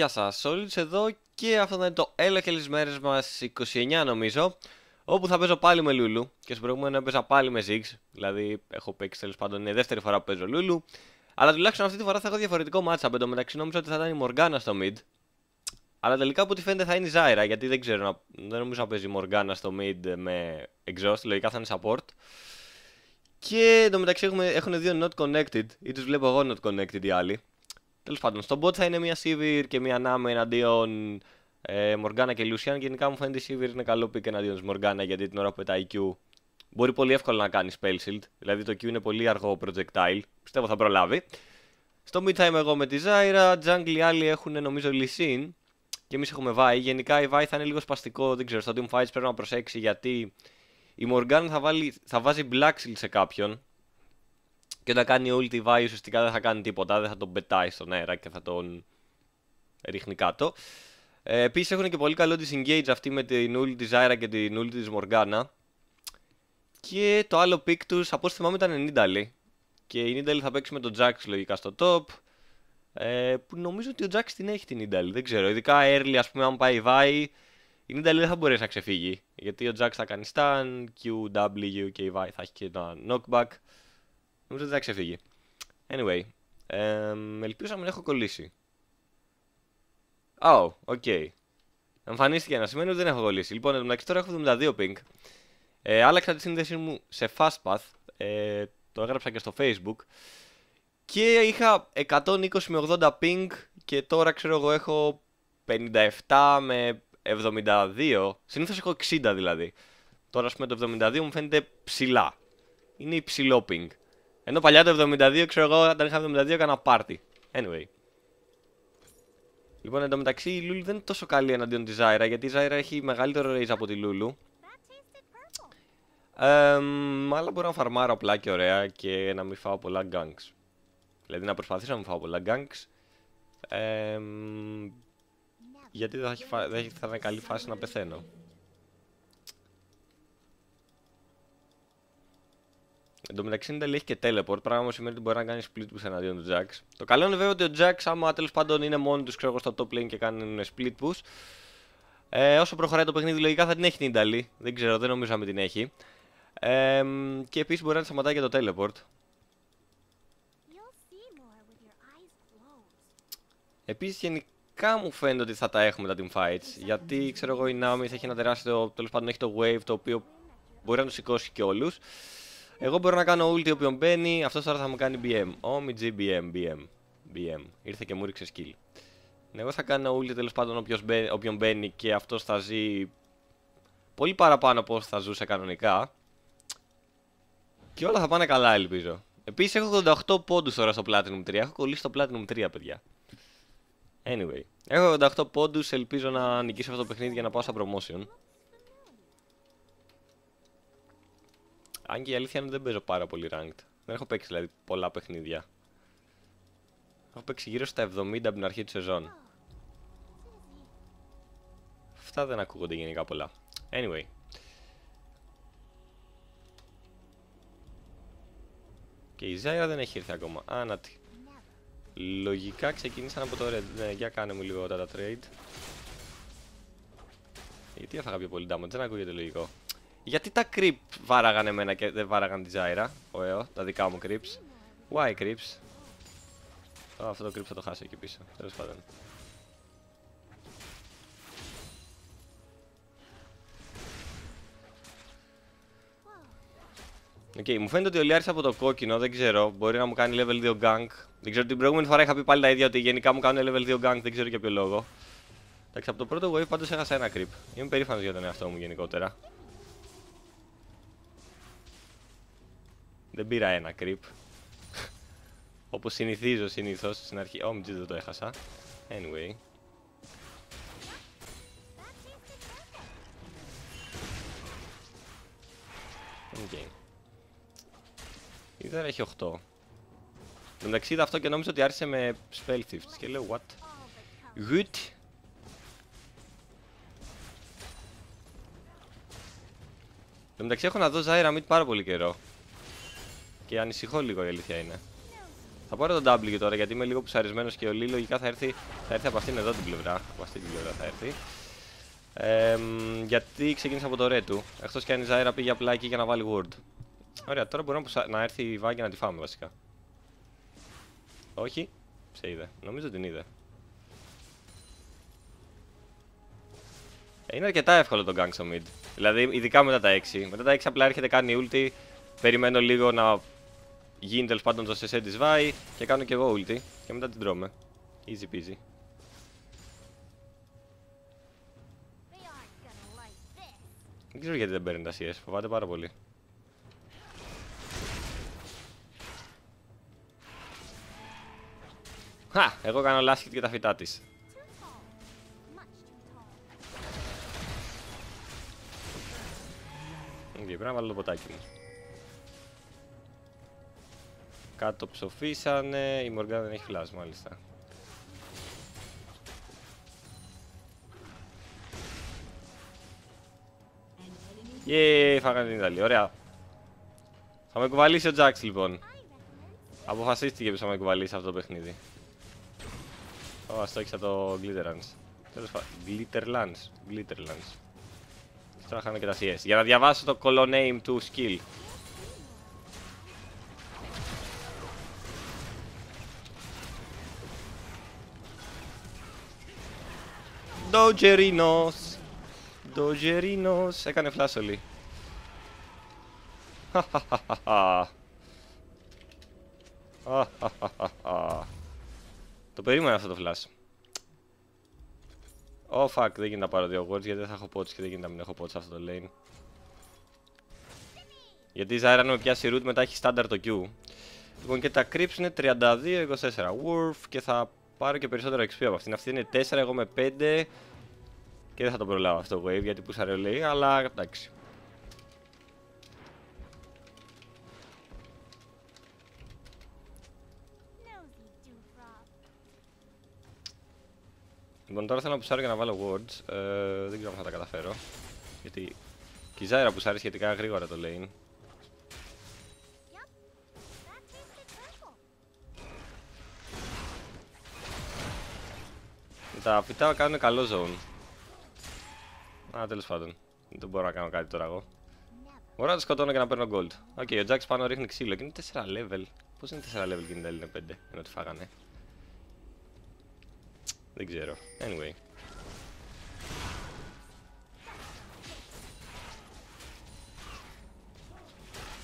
Γεια σας, Solids εδώ και αυτό θα είναι το Elo Hell μέρες μας 29 νομίζω, όπου θα παίζω πάλι με Lulu και στο προηγούμενο έπαιζα πάλι με Ziggs. Δηλαδή έχω παίξει, τέλος πάντων, είναι η δεύτερη φορά που παίζω Lulu, αλλά τουλάχιστον αυτή τη φορά θα έχω διαφορετικό matchup. Εν τω μεταξύ νόμιζα ότι θα ήταν η Morgana στο mid, αλλά τελικά από ό,τι φαίνεται θα είναι η Zyra, γιατί δεν ξέρω, δεν νομίζω να παίζει η Morgana στο mid με exhaust, λογικά θα είναι support. Και εν τω μεταξύ έχουν δύο not connected, ή τους βλέπω εγώ not connected οι άλλοι. Τέλος πάντων, στον bot θα είναι μια Sivir και μια Nama εναντίον Morgana και Lucian. Γενικά μου φαίνεται η Sivir είναι καλό pick εναντίον της Morgana, γιατί την ώρα που πετάει Q μπορεί πολύ εύκολα να κάνει spell shield. Δηλαδή το Q είναι πολύ αργό projectile, πιστεύω θα προλάβει. Στο mid θα είμαι εγώ με τη Zyra, jungle οι άλλοι έχουν νομίζω Lee Sin και εμείς έχουμε Vi. Γενικά η Vi θα είναι λίγο σπαστικό, δεν ξέρω, στο team fights πρέπει να προσέξει, γιατί η Morgana θα βάζει black shield σε κάποιον. Και όταν κάνει ulti η Vi ουσιαστικά δεν θα κάνει τίποτα, δεν θα τον πετάει στον αέρα και θα τον ρίχνει κάτω. Επίσης έχουν και πολύ καλό disengage αυτή με την ulti της Zyra και την ulti της Morgana. Και το άλλο pick τους, από όσο θυμάμαι, ήταν η Nidalee. Και η Nidalee θα παίξει με τον Jax λογικά στο top. Που νομίζω ότι ο Jax την έχει την Nidalee, δεν ξέρω. Ειδικά early, ας πούμε, αν πάει η Vi, η Nidalee δεν θα μπορέσει να ξεφύγει. Γιατί ο Jax θα κάνει stun, Q, W και η Vi θα έχει και ένα knockback. Νομίζω ότι δεν θα ξεφύγει. Anyway, ελπίζω να μην έχω κολλήσει. Oh, ok. Εμφανίστηκε να σημαίνει ότι δεν έχω κολλήσει. Λοιπόν, εν τω μεταξύ τώρα έχω 72 ping. Άλλαξα τη σύνδεσή μου σε fastpath. Το έγραψα και στο Facebook. Και είχα 120 με 80 ping. Και τώρα ξέρω εγώ έχω 57 με 72. Συνήθως έχω 60 δηλαδή. Τώρα ας πούμε το 72 μου φαίνεται ψηλά. Είναι υψηλό ping. Ενώ παλιά το 72, ξέρω εγώ, όταν είχα 72 έκανα party. Anyway. Λοιπόν, εν τω μεταξύ η Lulu δεν είναι τόσο καλή εναντίον τη Zyra, γιατί η Zyra έχει μεγαλύτερο raise από τη Lulu. Αλλά μπορώ να φαρμάρω απλά και ωραία και να μην φάω πολλά ganks. Δηλαδή να προσπαθήσω να μην φάω πολλά ganks. Γιατί θα είναι καλή φάση να πεθαίνω. Εν τω μεταξύ, η Nidalee έχει και teleport, πράγμα που σημαίνει ότι μπορεί να κάνει split push εναντίον του Jax. Το καλό είναι βέβαια ότι ο Jax, άμα τέλος πάντων είναι μόνο του, ξέρω εγώ, στο top lane και κάνουν split push. Όσο προχωράει το παιχνίδι, λογικά θα την έχει την Nidalee. Δεν ξέρω, δεν νομίζω να μην την έχει. Και επίσης μπορεί να σταματάει και το teleport. Επίσης, γενικά μου φαίνεται ότι θα τα έχουμε τα team fights. Γιατί ξέρω εγώ, η Nami θα έχει ένα τεράστιο, τέλος πάντων έχει το wave, το οποίο μπορεί να του σηκώσει και όλους. Εγώ μπορώ να κάνω ulti όποιον μπαίνει, αυτός τώρα θα μου κάνει BM. OMG BM, BM, BM. Ήρθε και μου ρίξε skill. Εγώ θα κάνω ulti τέλος πάντων όποιον μπαίνει και αυτός θα ζει πολύ παραπάνω από όσο θα ζούσε κανονικά. Και όλα θα πάνε καλά, ελπίζω. Επίσης έχω 88 πόντους τώρα στο Platinum 3, έχω κολλήσει στο Platinum 3 παιδιά. Anyway, έχω 88 πόντους, ελπίζω να νικήσω αυτό το παιχνίδι για να πάω στα promotion. Αν και η αλήθεια είναι ότι δεν παίζω πάρα πολύ ranked. Δεν έχω παίξει δηλαδή πολλά παιχνίδια. Έχω παίξει γύρω στα 70 από την αρχή του σεζόν. Αυτά δεν ακούγονται γενικά πολλά. Anyway. Και η Zyra δεν έχει ήρθει ακόμα. Άνατη. Λογικά ξεκίνησαν από το red. Ναι, για κάνε μου λίγο τα trade. Γιατί έφαγα πιο πολύ damage, δεν ακούγεται λογικό. Γιατί τα creep βάραγαν εμένα και δεν βάραγαν τη Zyra, ωραίο, τα δικά μου creeps. Why creeps? Αυτό το creep θα το χάσω εκεί πίσω, τέλος πάντων. Okay, μου φαίνεται ότι ο Λιάρης από το κόκκινο, δεν ξέρω, μπορεί να μου κάνει level 2 gank. Δεν ξέρω, την προηγούμενη φορά είχα πει πάλι τα ίδια, ότι γενικά μου κάνουν level 2 gank, δεν ξέρω για ποιο λόγο. Εντάξει, από το πρώτο wave πάντως έχασα ένα creep. Είμαι περήφανος για τον εαυτό μου γενικότερα. Δεν πήρα ένα creep. Όπως συνηθίζω συνήθως στην αρχή. Oh, δεν το έχασα. Anyway. Okay. Ήδερα έχει 8. Εντάξει, είδα αυτό και νόμιζα ότι άρχισε με spell thieves. Και λέω, what? Good. Εντάξει, έχω να δω Zyra mid πάρα πολύ καιρό. Και ανησυχώ λίγο, η αλήθεια είναι. Θα πάρω τον W τώρα γιατί είμαι λίγο ψαρισμένος και ο Λί λογικά θα έρθει από αυτήν εδώ την πλευρά. Από αυτήν την πλευρά θα έρθει. Γιατί ξεκίνησε από το ρε του. Εκτός και αν η Zyra πήγε απλά εκεί για να βάλει ward. Ωραία, τώρα μπορούμε να έρθει η Vi και να τη φάμε βασικά. Όχι, σε είδε. Νομίζω την είδε. Είναι αρκετά εύκολο το gank στο mid. Δηλαδή, ειδικά μετά τα 6. Μετά τα 6 απλά έρχεται, κάνει ulti. Περιμένω λίγο να γίνει τέλος πάντων το CC της Vi και κάνω και εγώ ulti. Και μετά την τρώμε. Easy peasy. Δεν ξέρω γιατί δεν παίρνει τα CS. Φοβάται πάρα πολύ. Χα! Εγώ κάνω λάσκετ για τα φυτά της. Πρέπει να βάλω το ποτάκι μου. Κάτω ψοφίσανε. Η Morgana δεν έχει φλάσμα, μάλιστα. Γεια, φάγανε την Ιταλία. Ωραία. Θα με κουβαλήσει ο Jax λοιπόν. Αποφασίστηκε που θα με κουβαλήσει αυτό το παιχνίδι. Ω, αστόχησα το Glitterlands. Τέλος πάντων. Glitterlands. Τώρα χάνω και τα CS. Για να διαβάσω το colon name του skill. Dogerinos. Έκανε φλάσολη. Το περίμενα αυτό το φλάσ. Oh fuck, δεν γίνεται να πάρω δύο words γιατί δεν θα έχω pots και δεν γίνεται να μην έχω pots αυτό το lane. Γιατί η Zyra αν με πιάσει root μετά έχει στάνταρ το Q. Λοιπόν και τα creeps είναι 32-24 worth και θα πάρω και περισσότερο XP από αυτήν. Αυτή είναι 4, εγώ με 5 και δεν θα τον προλάβω αυτό το wave γιατί πουσαρε λέει, αλλά εντάξει. Λοιπόν, τώρα θέλω να πουσάρω για να βάλω wards. Δεν ξέρω αν θα τα καταφέρω. Γιατί και η Zyra πουσάρει σχετικά γρήγορα το lane. Τα φυτά κάνουν καλό zone. Α, τέλος πάντων. Δεν μπορώ να κάνω κάτι τώρα εγώ. Μπορώ να το σκοτώνω και να παίρνω gold. Οκ, ο Jax πάνω ρίχνει ξύλο και είναι 4 level. Πώς είναι 4 level και είναι 5, ενώ τη φάγανε. Δεν ξέρω. Anyway.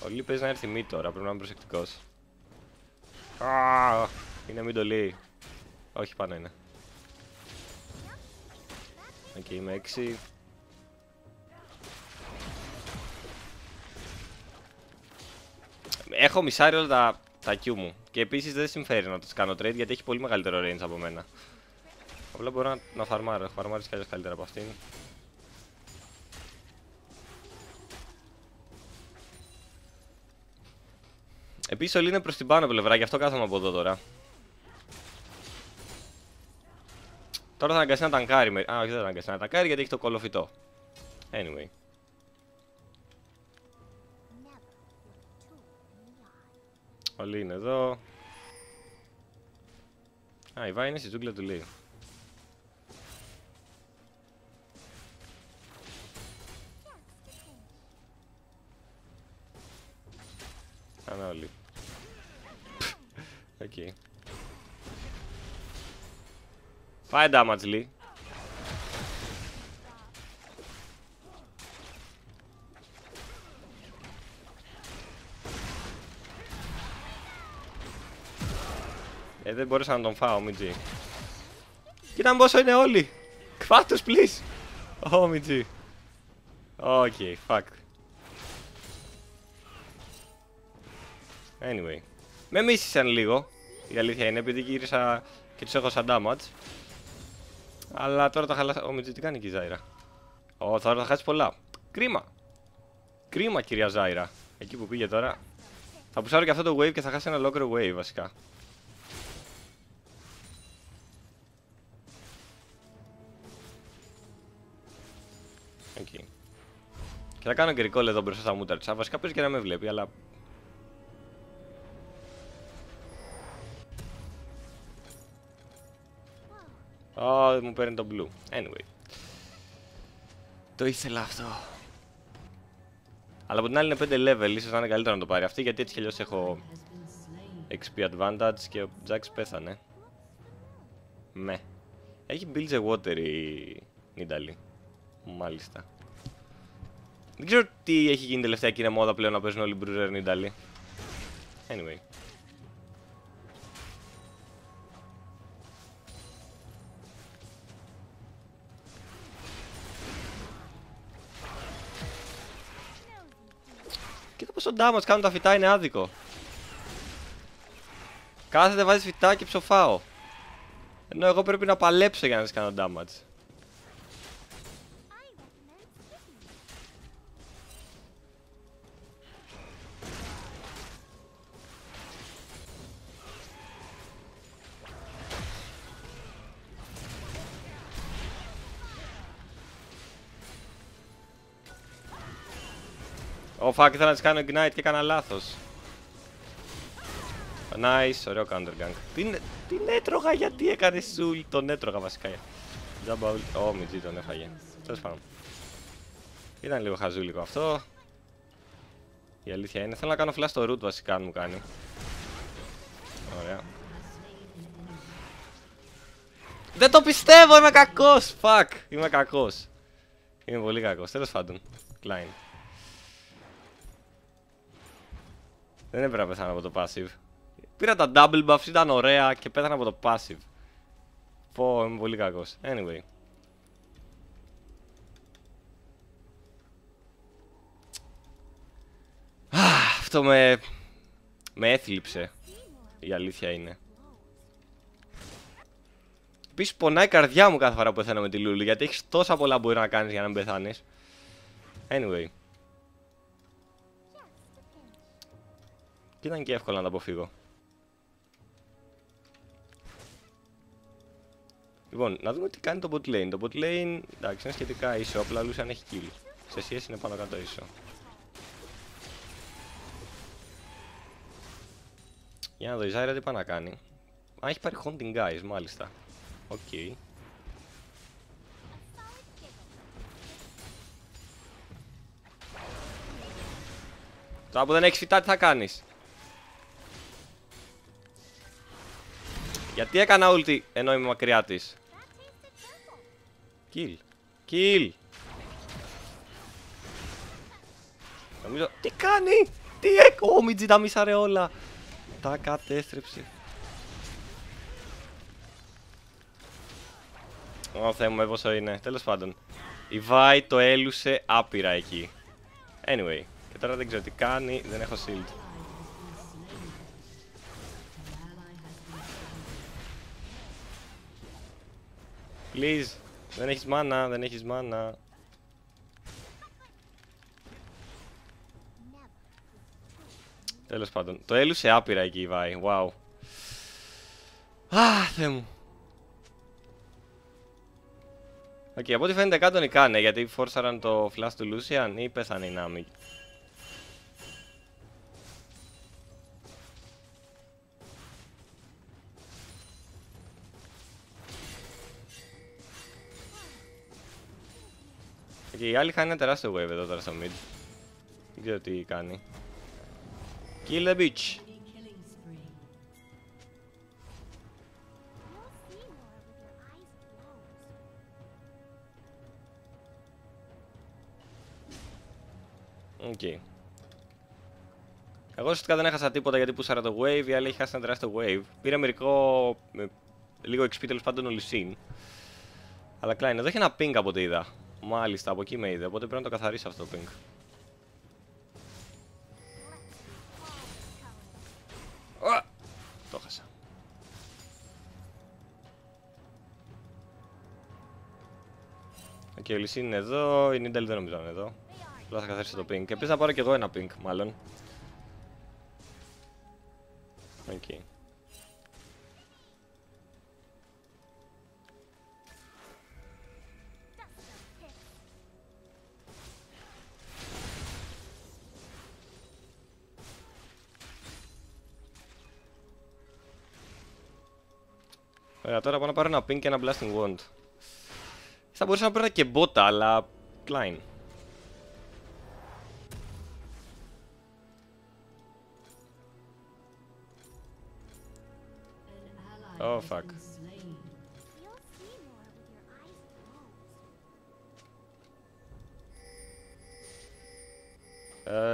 Ο Lee παίζει να έρθει mid τώρα, πρέπει να είμαι προσεκτικός. Είναι mid ο Lee. Όχι, πάνω είναι. Εκεί είμαι 6. Έχω μισάρει όλα τα Q μου. Και επίσης δεν συμφέρει να τους κάνω trade γιατί έχει πολύ μεγαλύτερο range από μένα. Απλά μπορώ να φαρμάρω, έχω φαρμάρεις κι άλλες καλύτερα από αυτήν. Επίσης όλοι είναι προς την πάνω πλευρά, γι' αυτό κάθομαι από εδώ τώρα. Τώρα θα αναγκαστεί να ταγκάρει, α όχι δεν θα αναγκαστεί να ταγκάρει γιατί έχει το κολοφυτό. Anyway. Όλοι είναι εδώ. Α, η Vi είναι στη ζούγκλα του Lee. Άνα όλοι. Εκεί. Πάει damage Lee. Δεν μπορούσα να τον φάω, MG. Κοίτα πόσο είναι όλοι. Κφάτους, please. Ω, MG. Οκ, fuck. Anyway, με μίσησαν λίγο, η αλήθεια είναι, επειδή γύρισα και τους έχω σαν damage. Αλλά τώρα τα χαλάσα... Ω, Μιτζή, τι κάνει και η Zyra. Ω, τώρα θα χάσει πολλά. Κρίμα. Κρίμα, κυρία Zyra. Εκεί που πήγε τώρα. Θα πουσάρω και αυτό το wave και θα χάσει ένα ολόκληρο wave, βασικά. Εκεί. Και θα κάνω και recall εδώ μπροστά στα μούτρα της. Βασικά πες και να με βλέπει, αλλά... Ω, μου παίρνει το blue. Anyway. Το ήθελα αυτό. Αλλά από την άλλη είναι 5 level, ίσως να είναι καλύτερο να το πάρει αυτή, γιατί έτσι κι αλλιώς έχω XP advantage και ο Jax πέθανε. Με. Έχει build the water η Nidalee. Μάλιστα. Δεν ξέρω τι έχει γίνει τελευταία και είναι μόδα πλέον να παίζουν όλοι Bruiser Nidalee. Anyway. Κοίτα πόσο damage κάνουν τα φυτά, είναι άδικο. Κάθεται, βάζεις φυτά και ψοφάω. Ενώ εγώ πρέπει να παλέψω για να σας κάνω damage. Ω, fuck, ήθελα να τις κάνω ignite και έκανα λάθος. Nice, ωραίο counter gank. Την έτρωγα, γιατί έκανε σουλ, τον έτρωγα βασικά. Τζάμπα ουλ, ω, μιτζή τον έφαγε. Τέλος πάντων. Ήταν λίγο χαζούλικο αυτό. Η αλήθεια είναι, θέλω να κάνω flash στο root βασικά, αν μου κάνει. Ωραία. Δεν το πιστεύω, είμαι κακός, fuck, είμαι κακός. Είμαι πολύ κακός, τέλος πάντων. Κλάιν. Δεν έπρεπε να πεθάνω από το passive. Πήρα τα double buffs, ήταν ωραία και πέθανα από το passive. Πω, είμαι πολύ κακός. Anyway. Αυτό με έθλιψε. Η αλήθεια είναι. Επίσης πονάει η καρδιά μου κάθε φορά που πεθαίνω με τη Λούλου, γιατί έχεις τόσα πολλά που μπορεί να κάνεις για να μην πεθάνεις. Anyway. Και ήταν και εύκολο να τα αποφύγω. Λοιπόν, να δούμε τι κάνει το bot lane. Το bot lane, εντάξει, είναι σχετικά ίσο, απλά Lucian έχει kill. Σε σχέση είναι πάνω κάτω ίσο. Για να δω, η Zyra τι πάει να κάνει. Α, έχει πάρει haunting guys, μάλιστα. Οκ. Okay. Τώρα που δεν έχεις φυτά, τι θα κάνεις? Γιατί έκανα ulti ενώ είμαι μακριά της? Kill. Kill. Νομίζω... Τι κάνει? Τι έκω? Μιτζι τα μίσαρε όλα. Τα κατέστρεψε. Ω, Θεέ μου, πόσο είναι. Τέλος πάντων. Η Vi το έλουσε άπειρα εκεί. Anyway. Και τώρα δεν ξέρω τι κάνει. Δεν έχω shield. Please, δεν έχεις μάνα, δεν έχεις μάνα. Τέλος πάντων, το έλουσε άπειρα εκεί η Vi, wow. Α, Θεέ μου. Οκ, από ό,τι φαίνεται κάτω νικάνε, γιατί φόρσαραν το flash του Lucian ή πέθανε η Nama. Και η άλλη χάνει ένα τεράστιο wave εδώ τώρα στο mid. Δεν ξέρω τι κάνει. Kill the bitch. Οκ. Εγώ ουσιαστικά δεν έχασα τίποτα γιατί πούσαρα το wave, η άλλη έχει χάσει ένα τεράστιο wave. Πήρα μερικό... λίγο XP, τέλος πάντων, ο Lee Sin. Αλλά κλάιν, εδώ έχει ένα ping από ό,τι είδα. Μάλιστα, από εκεί με είδε, οπότε πρέπει να το καθαρίσω αυτό το ping. Το χάσα. Οκ, ο Lee Sin είναι εδώ, η Nidalee δεν νομίζω να είναι εδώ. Απλά θα καθαρίσω το ping. Επίσης θα πάρω και εγώ ένα ping, μάλλον. Οκ. Ωραία, τώρα πάω να πάρω ένα ping και ένα blasting wand. Θα μπορούσα να παίρνω και μπότα, αλλά... Klein. Oh, fuck.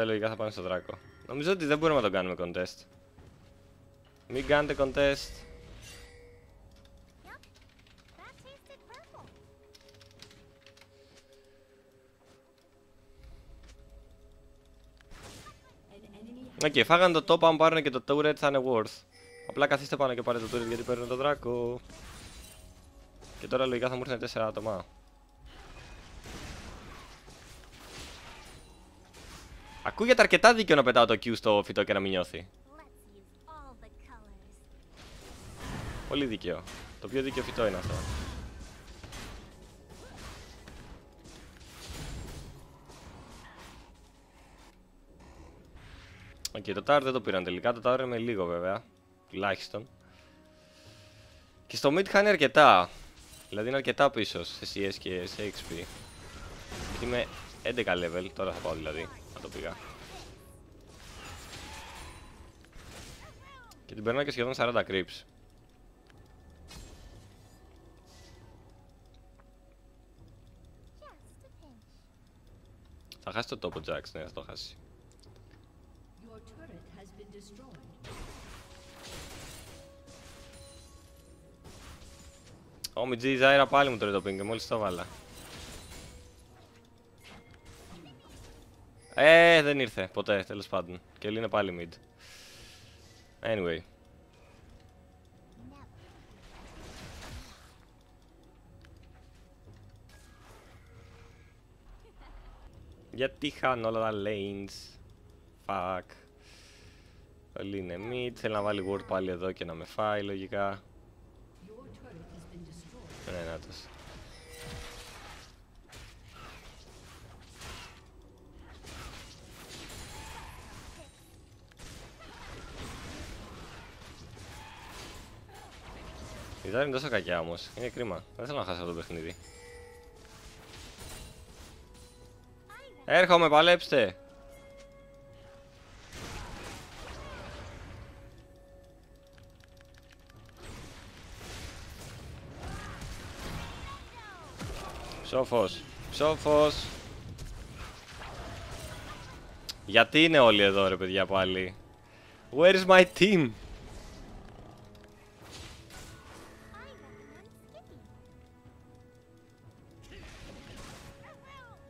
Λογικά θα πάνε στο Δράκο. Νομίζω ότι δεν μπορούμε να τον κάνουμε contest. Μην κάνετε contest. Οκ, φάγανε το top, αν πάρουν και το turret θα είναι worth. Απλά καθίστε πάνω και πάρε το turret γιατί παίρνουν τον Δράκο. Και τώρα λογικά θα μου έρθουν 4 άτομα. Ακούγεται αρκετά δίκαιο να πετάω το Q στο φυτό και να μην νιώθει. Πολύ δίκαιο. Το πιο δίκαιο φυτό είναι αυτό. Οκ, το tower δεν το πήραν τελικά. Το tower με λίγο βέβαια. Τουλάχιστον. Και στο mid χάνει αρκετά. Δηλαδή είναι αρκετά πίσω σε CS και σε XP. Είμαι 11 level. Τώρα θα πάω δηλαδή. Το πήγα. Και την παίρνω και σχεδόν 40 creeps. Θα χάσει το τόπο Jax, ναι, θα το χάσει. OMG, η Zyra πάλι μου τρώει το ping, μόλις το βάλα. Δεν ήρθε ποτέ, τέλος πάντων. Και είναι πάλι mid. Anyway. Γιατί χάνω όλα τα lanes. Fuck. Όλοι είναι mid. Θέλει να βάλει ward πάλι εδώ και να με φάει λογικά. Ναι, να τους. Η Zyra είναι τόσο κακιά όμως, είναι κρίμα. Δεν θέλω να χάσω αυτό το παιχνίδι. Έρχομαι, παλέψτε! Ψόφος, ψόφος! Γιατί είναι όλοι εδώ ρε παιδιά πάλι? Where is my team?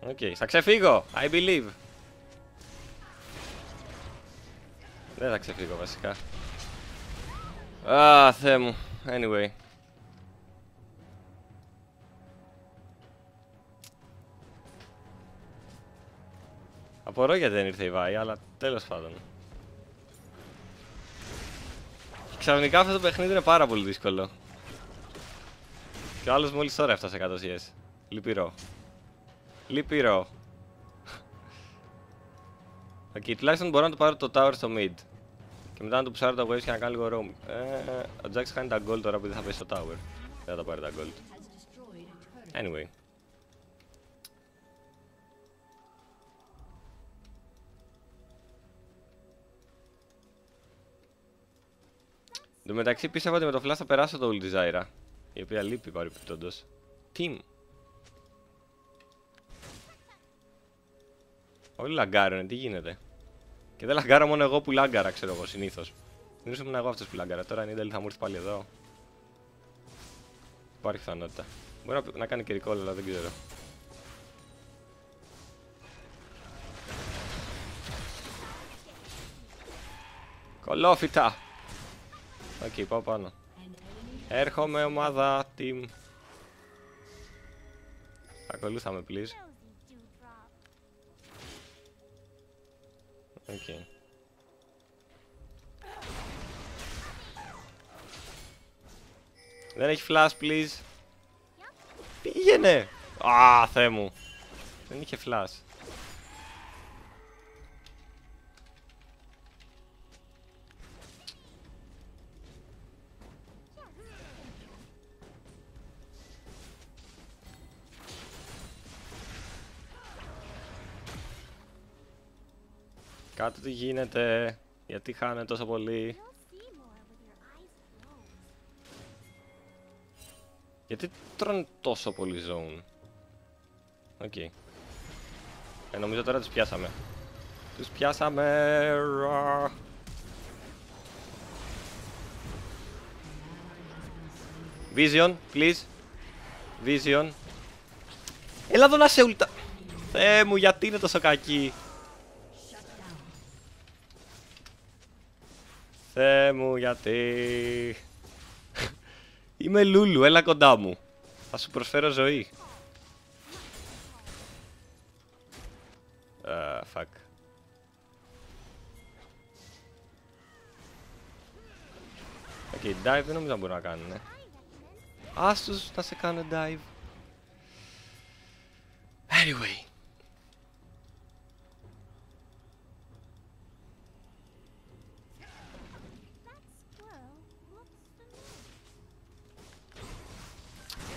Οκ, θα ξεφύγω! I believe! Δεν θα ξεφύγω βασικά. Α, Θεέ μου. Anyway. Απορώ γιατί δεν ήρθε η Vi, αλλά τέλος πάντων. Ξαφνικά αυτό το παιχνίδι είναι πάρα πολύ δύσκολο. Και ο άλλος μόλις τώρα έφτασε 100 CS. Λυπηρό. Λυπηρό. Οκ, τουλάχιστον μπορώ να του πάρω το tower στο mid. Και μετά να του ψάρω τα waves και να κάνω λίγο roam. Ο Jax χάνει τα gold τώρα που δεν θα πέσει στο tower. Δεν θα τα πάρει τα gold. Anyway. Εν τω μεταξύ πίστευα ότι με το flash θα περάσω το ult Zyra, η οποία λείπει παρεπιπτόντως. Team. Όλοι λαγκάρουνε, τι γίνεται? Και δεν λαγκάρω μόνο εγώ που λάγκαρα, ξέρω εγώ, συνήθως. Συνήθως ήμουν εγώ αυτός που λάγκαρα, τώρα η Nidalee θα μου έρθει πάλι εδώ. Υπάρχει πιθανότητα. Μπορεί να κάνει και recall, αλλά δεν ξέρω. Κολόφυτα! Οκ, πάω πάνω. Έρχομαι ομάδα, team. Ακολούθαμε, please. Okay. Δεν έχει flash, please. Πήγαινε! Α, Θεέ μου. Δεν είχε flash. Κάτω τι γίνεται, γιατί χάνε τόσο πολύ. Γιατί τρώνε τόσο πολύ zone. Οκ. Okay. Νομίζω τώρα τους πιάσαμε. Τους πιάσαμε. Vision, please. Vision. Έλα εδώ να σε ουλτα... Θεέ μου, γιατί είναι τόσο κακή. Θεέ μου, γιατί... Είμαι Λούλου, έλα κοντά μου. Θα σου προσφέρω ζωή. Fuck. Οκ, dive δεν νομίζω να μπορούν να κάνουνε. Ας τους να σε κάνω dive. Anyway.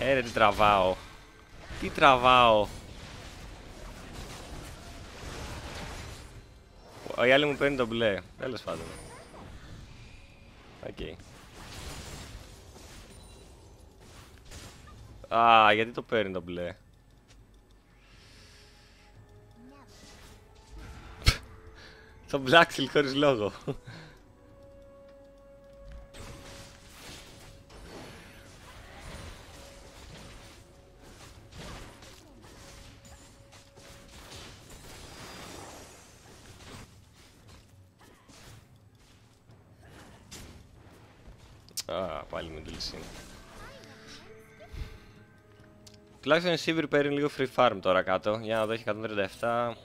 Ρε τι τραβάω. Τι τραβάω. Η άλλη μου παίρνει το μπλε. Τέλος πάντων. Οκ. Α, γιατί το παίρνει το μπλε. Το Blacksil χωρίς λόγο. Α, πάλι με τη Λυσίνη. Τουλάχιστον η Sivir παίρνει λίγο free farm τώρα κάτω. Για να δω, έχει 137. Άλλος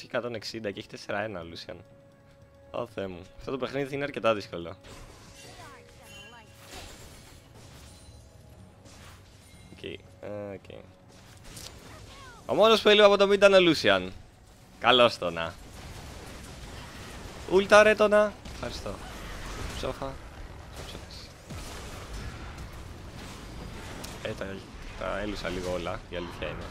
έχει 160 και έχει 4-1 Lucian. Ω Θεέ μου. Αυτό το παιχνίδι είναι αρκετά δύσκολο. Okay. Ο μόνος που έλειπε από το mid ήταν ο Lucian. Καλώς το να. Ούλτα ρε το να. Ευχαριστώ. Ψόφα. Τα έλουσα λίγο όλα, η αλήθεια είναι.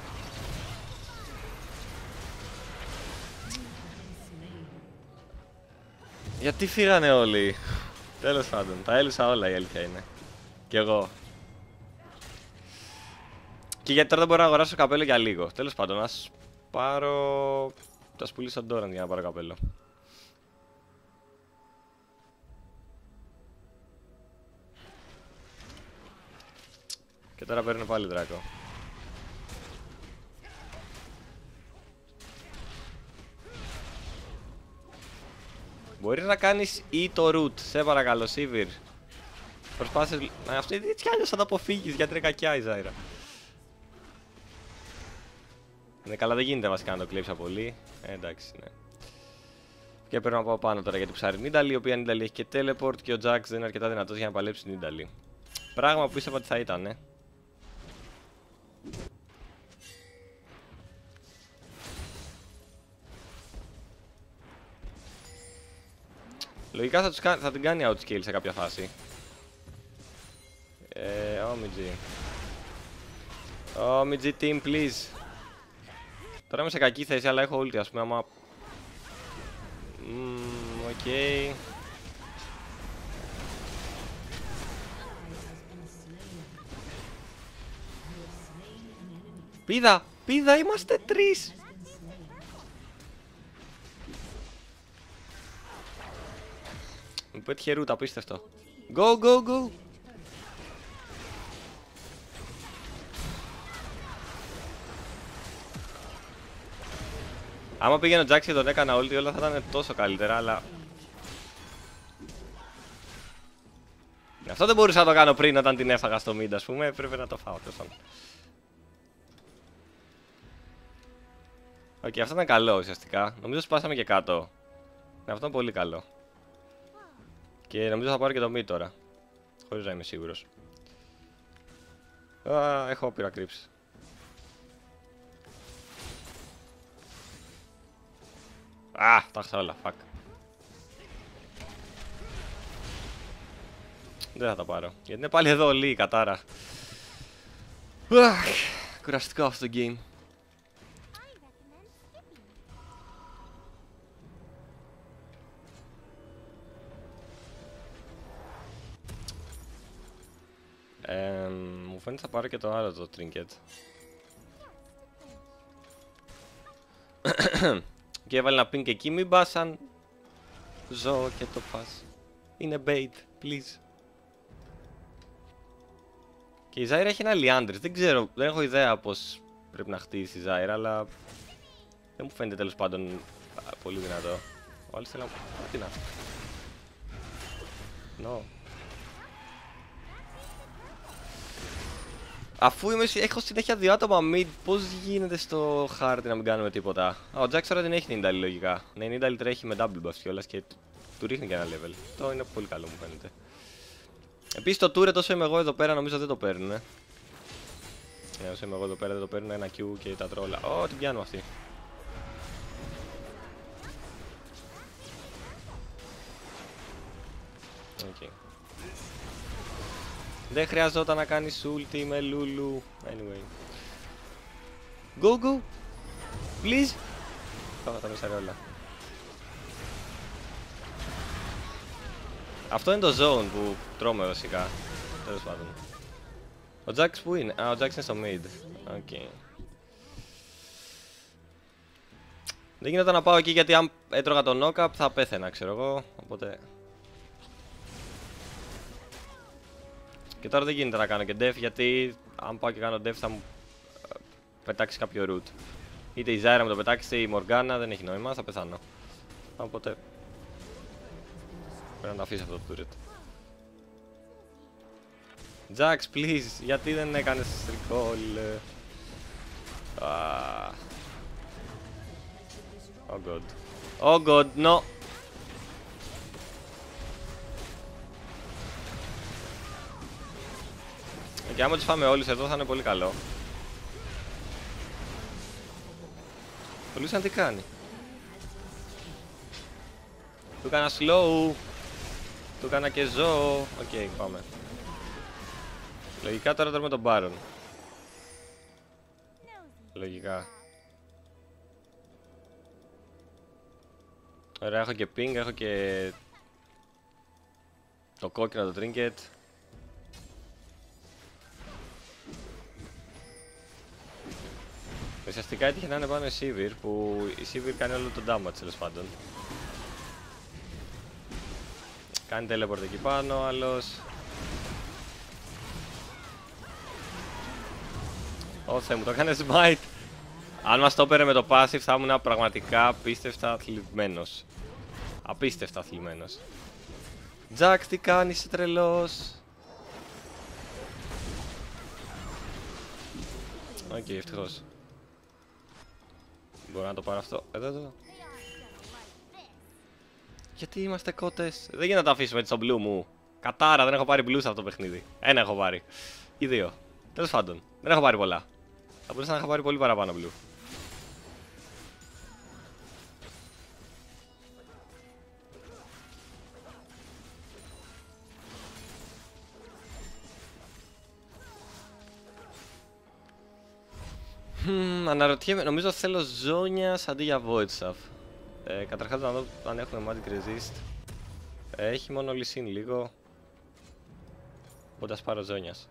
Γιατί φύγανε όλοι. Τέλος πάντων, τα έλουσα όλα, η αλήθεια είναι. Κι εγώ. Και γιατί τώρα δεν μπορώ να αγοράσω καπέλο για λίγο. Τέλος πάντων, ας πάρω... Θα σπουλήσω τώρα για να πάρω καπέλο. Και τώρα παίρνω πάλι δράκο. Μπορείς να κάνεις ή το root, σε παρακαλώ, Sivir. Προσπάθησε... Αυτό έτσι κι αλλιώς θα το αποφύγεις, γιατί είναι κακιά η Zyra. Ναι, καλά δεν γίνεται βασικά να το κλέψα πολύ. Εντάξει, ναι. Και παίρνω από πάνω τώρα γιατί ψάρει Nidalee, η οποία Nidalee έχει και teleport και ο Jax δεν είναι αρκετά δυνατός για να παλέψει την Nidalee. Πράγμα που ήστευα ότι θα ήταν, Λογικά θα την κάνει outscale σε κάποια φάση. OMG team, please. Τώρα είμαι σε κακή θέση, αλλά έχω ulti, ας πούμε, άμα... Οκ. Πίδα! Πίδα! Είμαστε τρεις! Μου πέτυχε ρούτα, απίστευτο. Go! Άμα πήγαινε ο Jax και τον έκανα ulti, όλα θα ήταν τόσο καλύτερα, αλλά... Αυτό δεν μπορούσα να το κάνω πριν όταν την έφαγα στο mid, ας πούμε, πρέπει να το φάω. Οκ, αυτό ήταν καλό ουσιαστικά. Νομίζω σπάσαμε και κάτω. Ναι, αυτό είναι πολύ καλό. Και νομίζω θα πάρω και το mid τώρα. Χωρίς να είμαι σίγουρος. Α, έχω όπειρα κρύψη. Α, τα έχασα όλα, fuck. Δεν θα τα πάρω. Γιατί είναι πάλι εδώ Lee, κατάρα. Κουραστικό αυτό το game. Μου φαίνεται θα πάρω και το άλλο το trinket. Και έβαλε να πίνει και εκεί, μην πας αν ζω και το πας. Είναι bait, please. Και η Zyra έχει ένα Liandris, δεν ξέρω, δεν έχω ιδέα πως πρέπει να χτίσει η Zyra, αλλά δεν μου φαίνεται τέλος πάντων πολύ δυνατό. Όλοι θέλουν να... τι να... No. Αφού είμαι... έχω συνέχεια δύο άτομα mid, πώς γίνεται στο χάρτη να μην κάνουμε τίποτα. Α, ο Jax τώρα δεν έχει Nidalee λογικά. Ναι, η Nidalee τρέχει με double buff κιόλας και του ρίχνει και ένα level. Αυτό είναι πολύ καλό μου φαίνεται. Επίσης το turret όσο είμαι εγώ εδώ πέρα νομίζω δεν το παίρνουν. Ναι, όσο είμαι εγώ εδώ πέρα δεν το παίρνουν, ένα Q και τα τρόλα. Ω, την πιάνω αυτή. Okay. Δεν χρειαζόταν να κάνεις ulti με Lulu. Anyway. Go, go. Please. Πάμε τα μέσα όλα. Αυτό είναι το zone που τρώμε βασικά. Τέλος πάντων. Ο Jax που είναι? Α, ο Jax είναι στο mid. Okay. Δεν γινόταν να πάω εκεί γιατί αν έτρωγα τον knock-up θα πέθαινα, ξέρω εγώ. Οπότε... και τώρα δεν γίνεται να κάνω και def γιατί αν πάω και κάνω def θα μου πετάξει κάποιο root. Είτε η Zyra μου το πετάξει, η Morgana, δεν έχει νόημα, θα πεθάνω. Οπότε... πρέπει να το αφήσω αυτό το turret. Jax, please, γιατί δεν έκανες recall? Oh god. Oh god, no. Και άμα τους φάμε όλους εδώ θα είναι πολύ καλό. Ο Lucian τι κάνει? Του κάνα slow. Του κάνα και ζώο. Οκ, okay, πάμε. Λογικά τώρα τρώμε τον Baron. Λογικά. Ωραία, έχω και ping, έχω και το κόκκινο το trinket. Ουσιαστικά έτυχε να είναι πάνω η Sivir, που η Sivir κάνει όλο το damage τέλος πάντων. Κάνει teleport εκεί πάνω, άλλος. Ω Θεέ μου, το έκανε smite. Αν μας το έπαιρε με το passive θα ήμουν πραγματικά απίστευτα αθλημένος. Απίστευτα αθλημένος. Jax, τι κάνεις, είσαι τρελός? Οκ, okay, ευτυχώς. Μπορώ να το πάρω αυτό. Εδώ, εδώ. Γιατί είμαστε κότες? Δεν γίνεται να τα αφήσουμε έτσι στο blue μου. Κατάρα, δεν έχω πάρει blues αυτό το παιχνίδι. Ένα έχω πάρει. Ή δύο. Τέλος πάντων. Δεν έχω πάρει πολλά. Θα μπορούσα να έχω πάρει πολύ παραπάνω blue. Αναρωτιέμαι, νομίζω θέλω ζώνια αντί για void stuff. Καταρχάς να δω αν έχουμε magic resist. Έχει μόνο Lee Sin λίγο. Οπότε ας πάρω ζώνιας.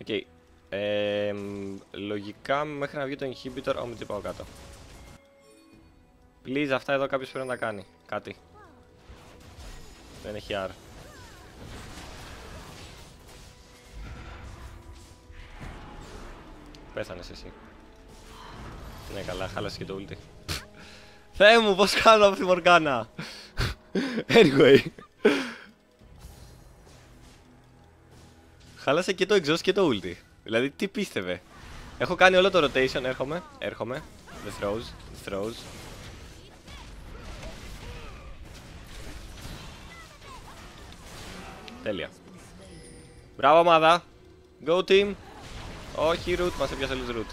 Οκ, okay. Λογικά μέχρι να βγει το inhibitor, όμως τι πάω κάτω. Please, αυτά εδώ κάποιος πρέπει να τα κάνει, κάτι. Δεν έχει R. Πέθανες εσύ. Ναι, καλά, χάλασε και το ulti. Θεέ μου, πως κάνω από τη Morgana. Anyway. Χάλασε και το exhaust και το ulti. Δηλαδή, τι πίστευε? Έχω κάνει όλο το rotation, έρχομαι, έρχομαι. The throws, the throws. Τέλεια. Μπράβο ομάδα. Go team. Όχι root, μας έπιασε όλους root.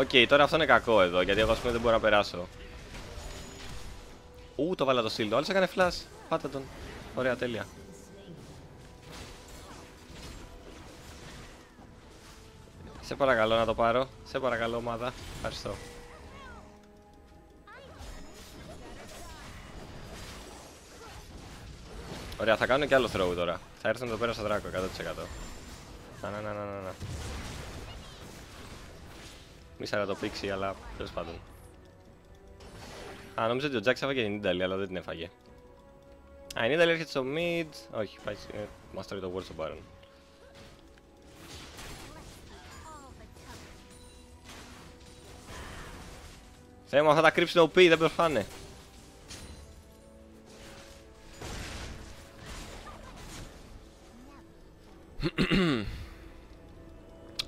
Οκ, okay, τώρα αυτό είναι κακό εδώ, γιατί εγώ ας πούμε δεν μπορώ να περάσω. Ου, το βάλα το shield, ο άλλος έκανε flash, πάτα τον. Ωραία, τέλεια. Σε παρακαλώ να το πάρω, σε παρακαλώ ομάδα, ευχαριστώ. Ωραία, θα κάνουν και άλλο throw τώρα. Θα έρθουν εδώ πέρα στο δράκο 100%. Να. Μίσαρα να το πήξει, αλλά τέλος πάντων. Α, νομίζω ότι ο Jax έφαγε την Nidalee, αλλά δεν την έφαγε. Α, η Nidalee έρχεται στο mid. Όχι, πάει. Μας τρώει το ward στον Baron. Θεέ μου, αυτά τα κρύψουν OP, δεν προφάνε.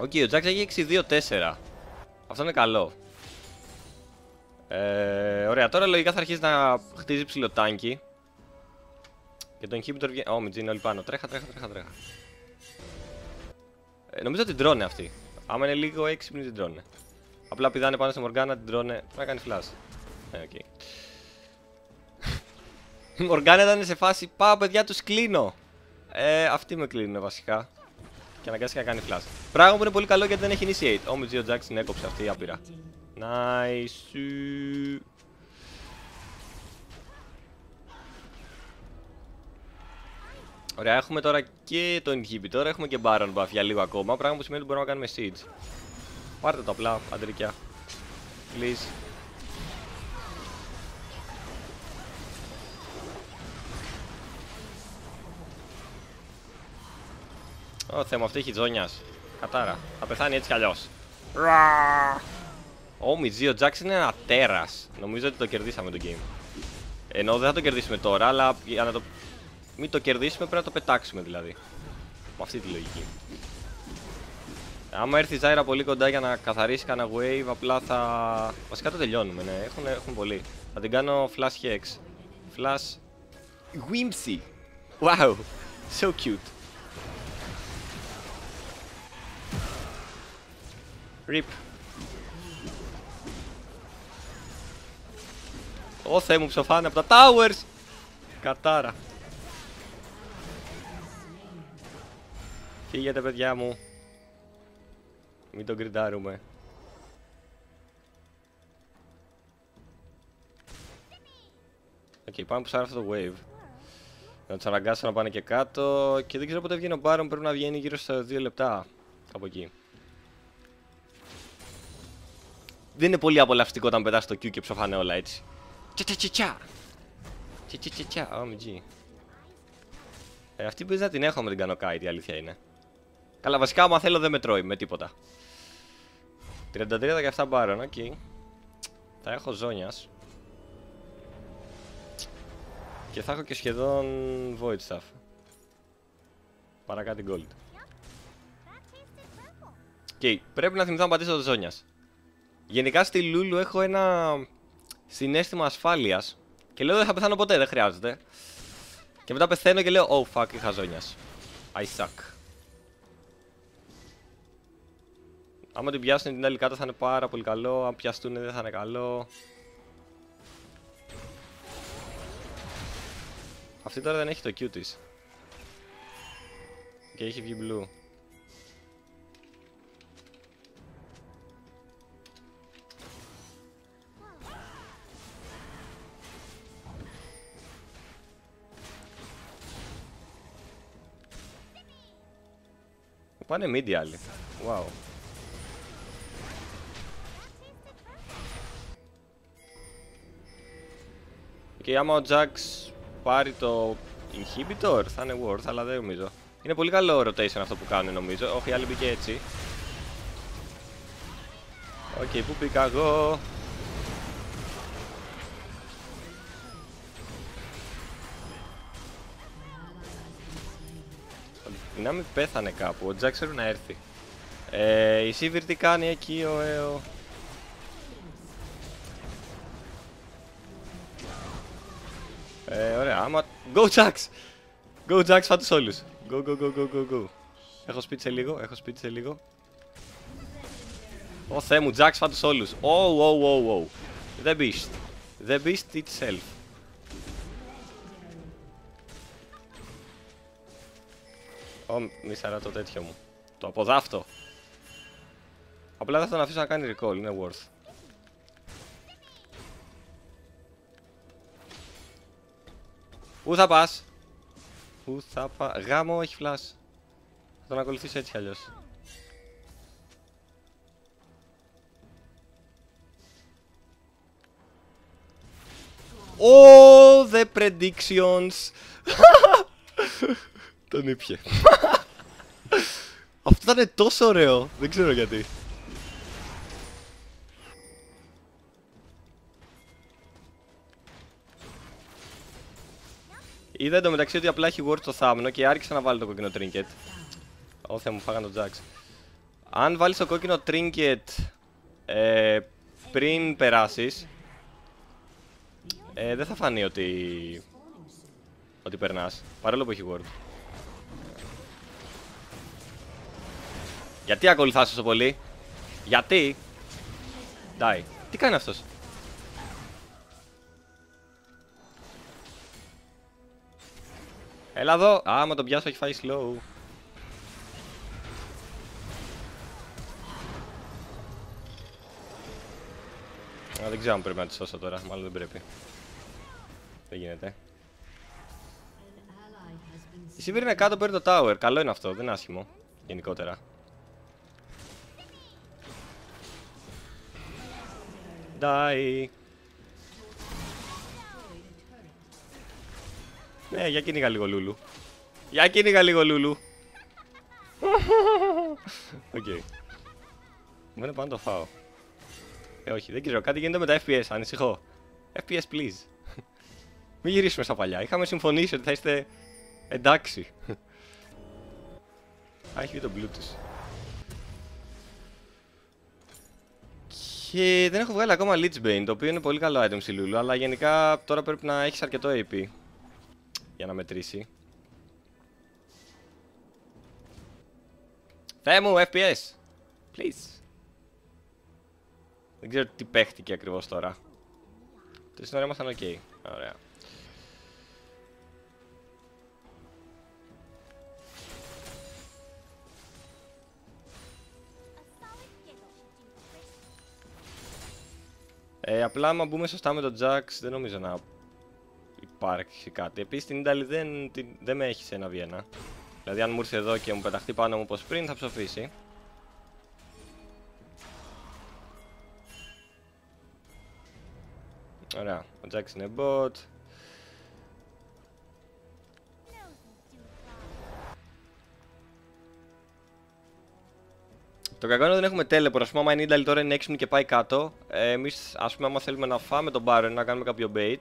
Οκ, ο Jax έχει 6-2-4. Αυτό είναι καλό. Ωραία, τώρα λογικά θα αρχίσει να χτίζει ψηλό τάνκι. Και το inhibitor βγαίνει. Ω, μιτζ είναι όλοι πάνω. Τρέχα. Νομίζω ότι την τρώνε αυτή. Άμα είναι λίγο έξυπνη, την τρώνε. Απλά πηδάνε πάνω στη Morgana, την τρώνε. Να κάνει flash. Okay. Η Morgana ήταν σε φάση. Πάω, παιδιά, τους κλείνω. Αυτοί με κλείνουν βασικά. Και αναγκάστηκε να κάνει flash. Πράγμα που είναι πολύ καλό γιατί δεν έχει initiate. Όμω ο Jax την έκοψε αυτή η άπειρα. Nice. Ωραία, έχουμε τώρα και το inhibitor, τώρα έχουμε και baron buff για λίγο ακόμα. Πράγμα που σημαίνει ότι μπορούμε να κάνουμε siege. Πάρτε το απλά, αντρικιά. Please. Ω Θεέ μου, αυτή έχει τζόνιας. Κατάρα, θα πεθάνει έτσι κι αλλιώς. Ο Jax είναι ένα τέρας. Νομίζω ότι το κερδίσαμε το game. Ενώ δεν θα το κερδίσουμε τώρα, αλλά για να το... μην το κερδίσουμε πρέπει να το πετάξουμε δηλαδή. Με αυτή τη λογική. Άμα έρθει η Zyra πολύ κοντά για να καθαρίσει κανένα wave, απλά θα... βασικά το τελειώνουμε, ναι, έχουν πολύ. Θα την κάνω flash hex. Flash... Whimsy! Wow! So cute! Rip! Ω Θεέ μου, ψοφάνε από τα towers! Κατάρα! Φύγετε, παιδιά μου. Μην τον γκριντάρουμε. Οκ, πάμε που σάρα αυτό το wave. Να τους αναγκάσω να πάνε και κάτω. Και δεν ξέρω πότε βγαίνει ο Baron, πρέπει να βγαίνει γύρω στα 2 λεπτά. Από εκεί. Δεν είναι πολύ απολαυστικό όταν πετάς το Q και ψοφάνε όλα έτσι. Τσα-τσα-τσα-τσα. OMG. Αυτή που δεν την έχω με την κάνω kite, η αλήθεια είναι. Καλά, βασικά άμα θέλω δεν με τρώει με τίποτα. 33 και αυτά Baron, ok. Τα έχω ζώνιας. Και θα έχω και σχεδόν void stuff. Παρά κάτι gold. Ok, πρέπει να θυμηθώ να πατήσω το ζώνιας. Γενικά στη Lulu έχω ένα συναίσθημα ασφάλειας. Και λέω δεν θα πεθάνω ποτέ, δεν χρειάζεται. Και μετά πεθαίνω και λέω, oh fuck, είχα ζώνιας. I suck. Άμα την πιάσουν την άλλη κάτω θα είναι πάρα πολύ καλό. Αν πιαστούν δεν θα είναι καλό. Αυτή τώρα δεν έχει το Q της. Και έχει βγει blue. Πάνε mid οι άλλοι. Wow. Και άμα ο Jax πάρει το inhibitor θα είναι worth, αλλά δεν νομίζω. Είναι πολύ καλό rotation αυτό που κάνουν νομίζω. Όχι, άλλη μπήκε έτσι. Οκ, πού πήγα εγώ? Η Νάμι πέθανε κάπου, ο Jax πρέπει να έρθει. Η Sivir τι κάνει εκεί, ωραία, άμα... Go Jax! Go Jax, φάτους όλους. Go. Έχω σπίτι σε λίγο, Ω Θεέ μου, Jax, φάτους όλους. Oh. The beast. The beast itself. Μισαρά το τέτοιο μου. Το αποδάφτω. Απλά θα τον αφήσω να κάνει recall, είναι worth. Πού θα πας? που θα πα... Γάμο, έχει φλάσ. Θα τον ακολουθήσω έτσι αλλιώς. Oh, the predictions. Τον ήπιε. Αυτό ήταν τόσο ωραίο. Δεν ξέρω γιατί. Είδα εντωμεταξύ ότι απλά έχει word το θάμνο και άρχισα να βάλει το κόκκινο trinket. Ω Θεέ μου, φάγανε τον Jax. Αν βάλεις το κόκκινο trinket πριν περάσεις, δεν θα φανεί ότι περνάς, παρόλο που έχει word. Γιατί ακολουθάς τόσο πολύ? Γιατί? Die. Τι κάνει αυτός? Έλα εδώ! Άμα τον πιάσω έχει φάει slow. Δεν ξέρω αν πρέπει να τη σώσω τώρα, μάλλον δεν πρέπει. Δεν γίνεται. Η Sivir είναι κάτω, παίρνει το tower. Καλό είναι αυτό, δεν είναι άσχημο. Γενικότερα. Die. Ναι, για κυνήγα λίγο Λούλου. Για κυνήγα λίγο Λούλου. Οκ. Μου είναι πάνω να το φάω. Όχι, δεν ξέρω. Κάτι γίνεται με τα FPS, ανησυχώ. FPS, please. Μην γυρίσουμε στα παλιά. Είχαμε συμφωνήσει ότι θα είστε εντάξει. Α, έχει βγει τον blue της. Και δεν έχω βγάλει ακόμα Leech Bane, το οποίο είναι πολύ καλό item στη Λούλου, αλλά γενικά τώρα πρέπει να έχεις αρκετό AP για να μετρήσει. Θεέ μου, FPS! Please! Δεν ξέρω τι παίχτηκε ακριβώς τώρα. Τη ώρα ήμασταν οκ. Ωραία. Απλά άμα μπούμε σωστά με τον Jax δεν νομίζω να υπάρχει κάτι. Επίσης την Nidalee δεν με έχει σε ένα Βιένα. Δηλαδή αν μου ήρθε εδώ και μου πεταχτεί πάνω μου όπως πριν θα ψοφήσει. Ωραία, ο Jax είναι bot. Το κακό είναι ότι δεν έχουμε teleport. Ας πούμε, άμα η Nidalee τώρα είναι έξυπνη και πάει κάτω, εμείς, ας πούμε, άμα θέλουμε να φάμε τον Baron, να κάνουμε κάποιο bait,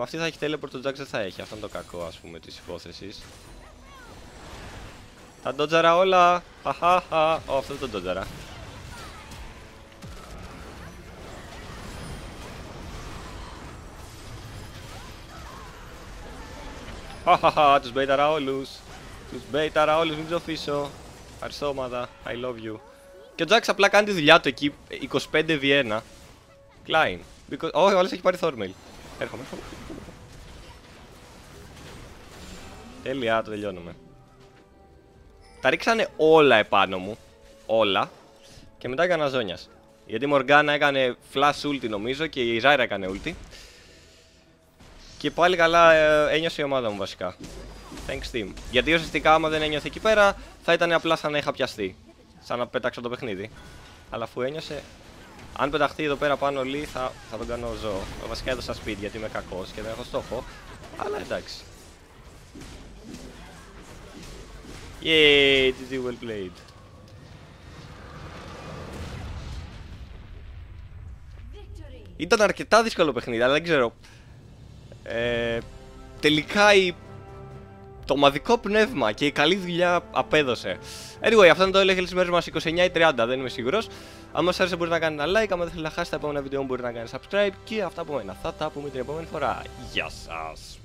αυτή θα έχει teleport, τον Jax δεν θα έχει. Αυτό είναι το κακό, ας πούμε, της υπόθεσης. Τα ντότζαρα όλα! Χαχαχα! Αυτό δεν το ντότζαρα. Χαχαχα! Τους μπέιταρα όλους! Τους μπέιταρα όλους, μην ψοφήσω! Ευχαριστώ ομάδα, I love you. Και ο Jax απλά κάνει τη δουλειά του εκεί, 25v1. Κλάιν. Όχι, ο άλλος έχει πάρει Thormail. Έρχομαι. Τέλεια, το τελειώνουμε. Τα ρίξανε όλα επάνω μου. Όλα. Και μετά έκανα ζώνιας. Γιατί η Morgana έκανε flash ulti νομίζω και η Zyra έκανε ulti. Και πάλι καλά ένιωσε η ομάδα μου βασικά. Thanks team. Γιατί ουσιαστικά άμα δεν ένιωθε εκεί πέρα θα ήταν απλά σαν να είχα πιαστεί. Σαν να πέταξα το παιχνίδι. Αλλά αφού ένιωσε, αν πεταχτεί εδώ πέρα πάνω Lee θα τον κάνω ζώο. Βασικά έδωσα speed γιατί είμαι κακός και δεν έχω στόχο. Αλλά εντάξει. Yay, GG, well played. Ήταν αρκετά δύσκολο παιχνίδι, αλλά δεν ξέρω. Τελικά το ομαδικό πνεύμα και η καλή δουλειά απέδωσε. Anyway, αυτό είναι το Elo Hell σήμερα μας 29:30, δεν είμαι σίγουρος. Αν μας άρεσε μπορείτε να κάνετε ένα like, αν δεν θέλετε να χάσετε τα επόμενα βίντεο μου μπορείτε να κάνετε subscribe και αυτά από μένα. Θα τα πούμε την επόμενη φορά. Γεια σας.